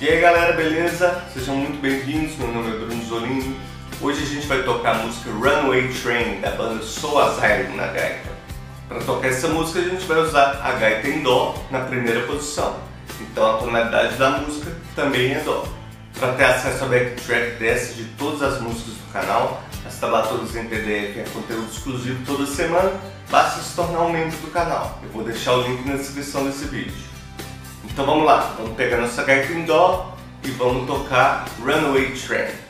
E aí galera, beleza? Sejam muito bem-vindos, meu nome é Bruno Zolini. Hoje a gente vai tocar a música Runaway Train, da banda Soul Asylum, na gaita. Para tocar essa música a gente vai usar a gaita em dó na primeira posição, então a tonalidade da música também é dó. Para ter acesso a backtrack dessa de todas as músicas do canal, as tablaturas em PDF é conteúdo exclusivo toda semana, basta se tornar um membro do canal. Eu vou deixar o link na descrição desse vídeo. Então vamos lá, vamos pegar nossa gaita em dó e vamos tocar Runaway Train.